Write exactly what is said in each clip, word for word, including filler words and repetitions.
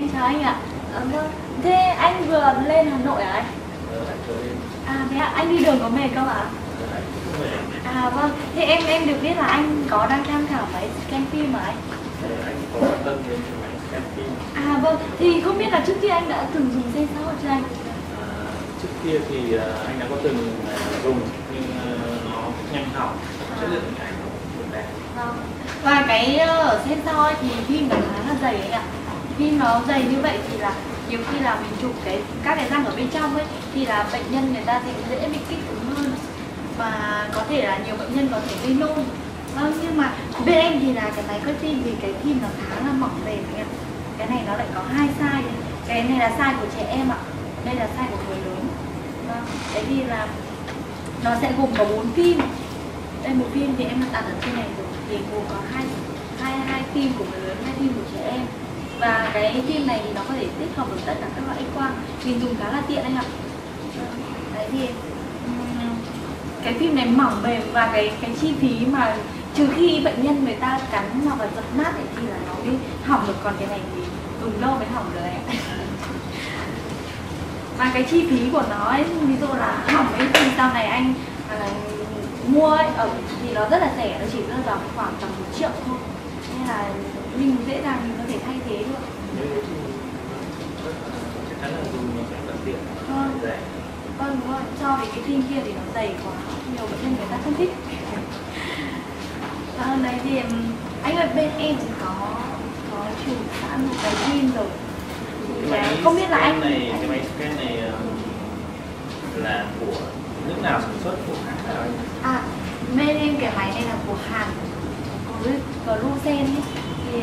Em chào anh ạ. Thế anh vừa lên Hà Nội hả anh? À thế ạ, anh đi đường có mệt không ạ? À vâng, thế em em được biết là anh có đang tham khảo máy scan phim hả anh? Anh có tâm đến máy scan phim. À vâng, thì không biết là trước kia anh đã từng dùng xe xã hội chưa anh? Trước kia thì anh đã có từng dùng nhưng nó nhanh hỏng, chất lượng hình ảnh không đẹp. Và cái ở xe xã hội thì phim nó khá là dày anh ạ. Phim nó dày như vậy thì là nhiều khi là mình chụp cái các cái răng ở bên trong ấy thì là bệnh nhân người ta sẽ dễ bị kích ứng hơn và có thể là nhiều bệnh nhân có thể gây nôn. Vâng, nhưng mà bên em thì là cái máy quét phim thì cái phim nó khá là mỏng mềm anh ạ. Cái này nó lại có hai size, cái này là size của trẻ em ạ, đây là size của người lớn. Vâng, đấy thì là nó sẽ gồm có bốn phim. Đây một phim thì em đã đặt ở trên này rồi thì gồm có hai hai hai phim của người lớn, hai phim của trẻ em. Và cái phim này thì nó có thể tích hợp được tất cả các loại X-quang, mình dùng khá là tiện anh ạ. Đấy thì cái phim này mỏng mềm và cái cái chi phí mà trừ khi bệnh nhân người ta cắn hoặc là giật nát ấy, thì là nó mới hỏng được, còn cái này thì dùng lâu mới hỏng được đấy. Và cái chi phí của nó ấy, ví dụ là hỏng ấy thì sau này anh à, mua ấy, ở thì nó rất là rẻ, nó chỉ rơi vào khoảng tầm một triệu thôi, nên là mình dễ dàng mình có thể thay thế được. Chắc chắn là dùng nó sẽ thuận tiện. Vâng, vâng đúng rồi. So với cái phim kia thì nó dày quá, nhiều bệnh nhân người ta không thích. À, đấy thì anh ơi, bên em thì có có chủ sẵn một cái phim rồi. Cái máy không biết là anh này, cái máy scan này là của nước nào sản xuất, của hãng nào? À, bên em cái máy này là của Hàn, của Luxen ấy. Thì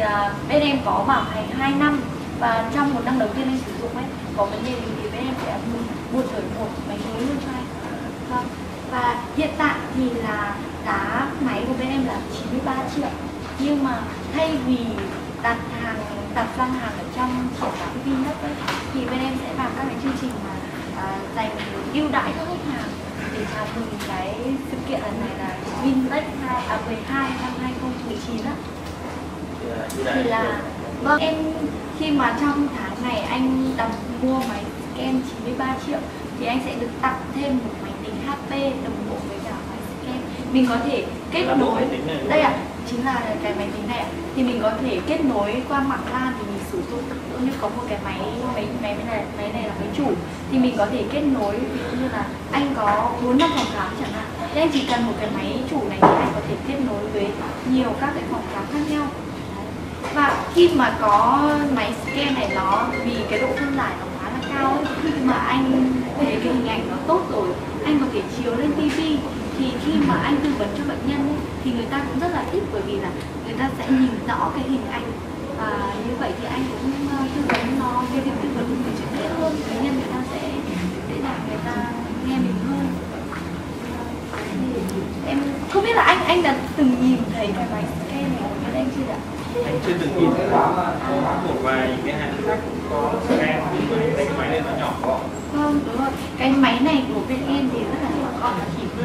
bên em có bảo hành hai năm và trong một năm đầu tiên anh sử dụng ấy có vấn đề gì thì bên em sẽ mua thử một máy mới luôn cho anh. Vâng. Và hiện tại thì là giá máy của bên em là chín mươi ba triệu, nhưng mà thay vì đặt hàng đặt gian hàng ở trong triển lãm Vinhub ấy thì bên em sẽ làm các cái chương trình mà à, dành ưu đãi cho khách hàng để chào mừng cái sự kiện lần này là WinTech mười hai năm hai không một chín á. Thì là vâng, em khi mà trong tháng này anh đặt mua máy scan chín mươi ba triệu thì anh sẽ được tặng thêm một máy tính hát pê đồng bộ với cả máy scan. Mình có thể kết nối đây ạ, à, chính là cái máy tính này ạ, à. Thì mình có thể kết nối qua mạng LAN thì mình sử dụng. Ví dụ như có một cái máy máy máy này máy này là máy chủ thì mình có thể kết nối, ví dụ như là anh có bốn năm phòng khám chẳng hạn, thì anh chỉ cần một cái máy chủ này thì anh có thể kết nối với nhiều các cái phòng khám khác nhau. Và khi mà có máy scan này nó vì cái độ phân giải nó khá là cao ấy, khi mà anh thấy cái hình ảnh nó tốt rồi anh có thể chiếu lên tivi thì khi mà anh tư vấn cho bệnh nhân ấy, thì người ta cũng rất là thích, bởi vì là người ta sẽ nhìn rõ cái hình ảnh và như vậy thì anh cũng tư vấn nó cái việc tư vấn mình sẽ dễ hơn, bệnh nhân người ta sẽ dễ dàng người ta nghe mình hơn. Em không biết là anh anh đã từng nhìn thấy cái máy scan này của bên anh chưa ạ? Anh chưa từng nhìn thấy, có một vài cái hãng khác có scan nhưng mà cái máy này nó nhỏ quá. Vâng đúng rồi, cái máy này của bên em thì rất là nhỏ gọn, nó chỉ vừa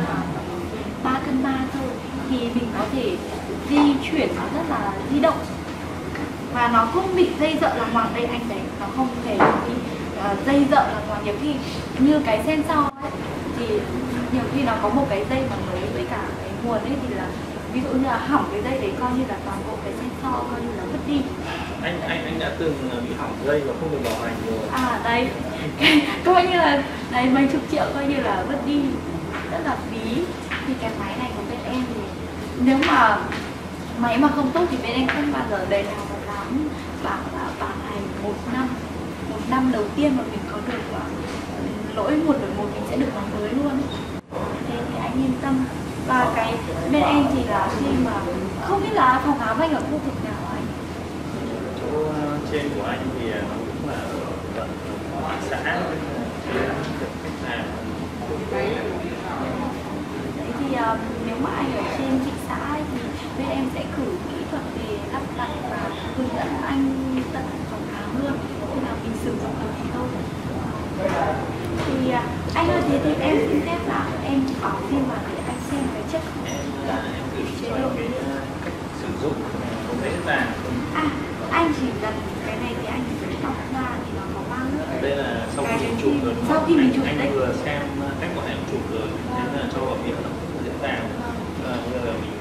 ba cân ba thôi, thì mình có thể di chuyển nó rất là di động và nó không bị dây dợ là ngoài đây anh đấy, nó không thể bị uh, dây dợ là ngoài. Nhiều khi như cái sen sau ấy, thì nhiều khi nó có một cái dây mà mới với cả cái nguồn ấy thì là ví dụ như là hỏng cái dây đấy coi như là toàn bộ cái sensor coi như là mất đi. Anh anh anh đã từng bị hỏng dây và không được bảo hành rồi. À đấy, coi như là đấy mấy chục triệu coi như là mất đi, rất là phí. Thì cái máy này của bên em thì nếu mà máy mà không tốt thì bên em không bao giờ đấy nào mà dám bảo là bảo hành một năm, một năm đầu tiên mà mình có được lỗi một đổi một mình sẽ được máy mới luôn. Thế thì anh yên tâm. Và cái bên em thì là khi mà không biết là phòng khám anh ở khu vực nào anh? Chỗ trên của anh thì nó cũng là ở ngoại xã. Thế thì nếu mà anh ở trên thị xã ấy, thì bên em sẽ cử kỹ thuật về lắp đặt và hướng dẫn anh tận phòng khám luôn, thế nào mình sử dụng được thì thôi. Thì anh ơi, thế thì em xin phép là em có phim mà để anh xem cái chất là em gửi chế độ cái cách sử dụng không dễ dàng. À, anh chỉ cần cái này thì anh chỉ cần chụp rồi. Sau khi mình chụp anh, anh vừa xem cách bọn em chụp rồi nên là cho vào việc nó dễ dàng. Bây giờ mình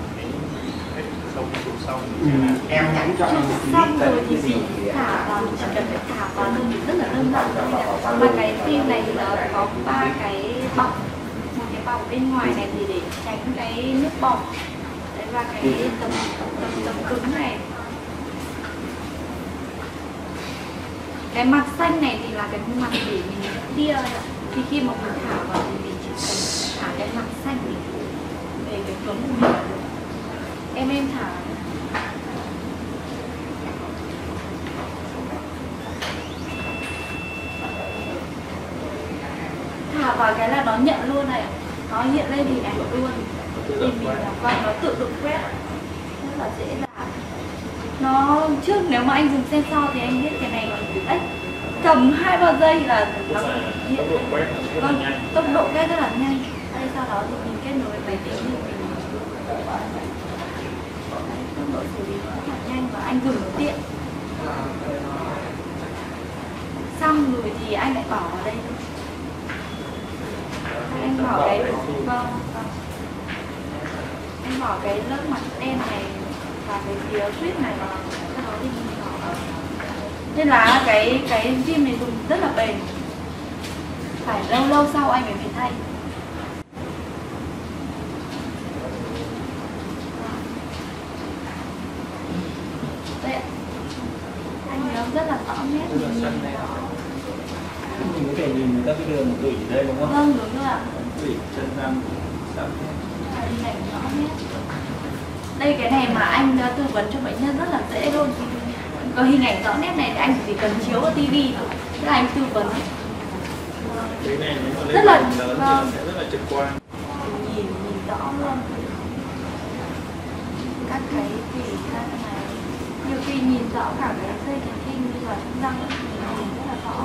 đánh cách sau khi chụp xong ừ. em nhắn cho mình một xong rồi thì mình thả vào, mình chỉ cần thả vào đơn vị rất là đơn giản thôi. Mà cái phim này là có ba cái bọc, một cái bọc bên ngoài này thì để tránh cái nước bọt. Đấy, và cái tấm tấm tấm cứng này. Cái mặt xanh này thì là cái mặt để mình tia, thì khi mà mình thả vào thì mình chỉ cần thả cái mặt xanh về cái cuốn của mình. Em em thả. Thả vào cái là nó nhận luôn này. Nó hiện lên hình ảnh luôn. Thì mình làm qua nó tự động quét. Rất là dễ dàng. Nó trước nếu mà anh dùng sensor thì anh biết cái này còn ếch cầm hai ba giây là nó hiện vâng, tốc độ quét rất là nhanh. Đây sau đó thì mình kết nối máy tính thì mình tốc độ xử lý rất là nhanh và anh dùng tiện. Xong rồi thì anh lại bỏ vào đây thôi. Anh bỏ cái vâng, vâng. anh bỏ cái lớp mặt đen này. Và cái phía clip này mà nó thì nhỏ. Nên là cái cái phim này dùng rất là bền. Phải lâu lâu sau anh mới phải thay. Đây ạ. Anh nó rất là rõ nét. Mình có thể nhìn người ta biết đường tủy ở đây đúng không? Vâng đúng rồi ạ. Tủy chân răng sẵn nét. Rõ nét. Đây cái này mà anh tư vấn cho bệnh nhân rất là dễ luôn. Có hình ảnh rõ nét này thì anh chỉ cần chiếu vào tivi thôi. Tức là anh tư vấn. Cái này nếu mà lên lớn thì nó sẽ rất là trực quan. Nhìn, nhìn rõ luôn. Các cái tủy các này. Nhiều khi nhìn rõ cả cái dây thần kinh như là chúng răng ấy, nhìn rất là rõ.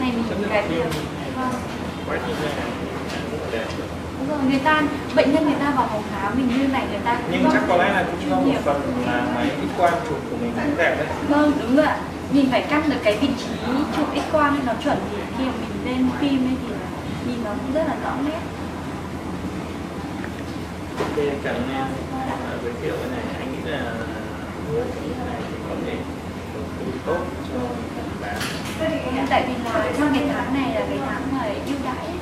Này mình nhìn cái kia. Vâng. Rồi, người ta bệnh nhân người ta vào phòng khám mình như này người ta cũng nhưng chắc có lẽ là cũng do một phần là máy X quang chụp của mình cũng đẹp đấy. Vâng đúng rồi ạ, mình phải cắt được cái vị trí chụp X quang nó chuẩn thì khi mà mình lên phim ấy thì nhìn nó cũng rất là rõ nét. Ok cảm ơn em giới thiệu cái này, anh nghĩ là cái này có thể tốt cho bạn. Tại vì là trong cái tháng này là cái tháng mà ưu đãi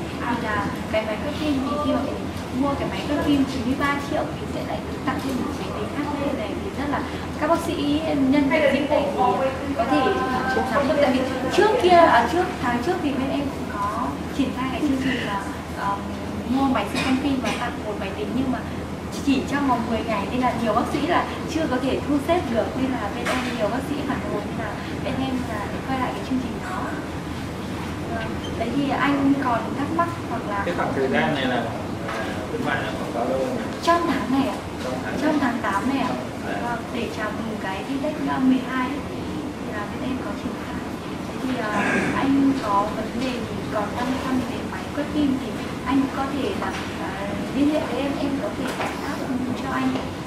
thì là cái máy cắt phim thì khi mà mình mua cái máy cắt phim chín mươi ba triệu thì sẽ lại được tặng thêm một máy tính hát đê này thì rất là các bác sĩ nhân viên chính này thì có thể nắm được. Tại vì trước kia à, trước tháng trước thì bên em cũng có triển khai cái chương trình là um, mua máy cắt phim và tặng một máy tính nhưng mà chỉ trong vòng mười ngày nên là nhiều bác sĩ là chưa có thể thu xếp được nên là bên em nhiều bác sĩ phản hồi nên là bên em là để quay lại cái chương trình đó. Đấy thì anh còn thắc mắc hoặc là cái khoảng thời gian này là bên bạn là khoảng bao lâu rồi? Trong tháng này ạ, trong tháng tám này ạ, để chào mừng cái WinTech mười hai ấy, thì là bên em có triển khai. Thì uh, anh có vấn đề gì còn đang thăm về máy quét phim thì anh có thể đặt uh, liên hệ với em, em có thể giải đáp cho anh.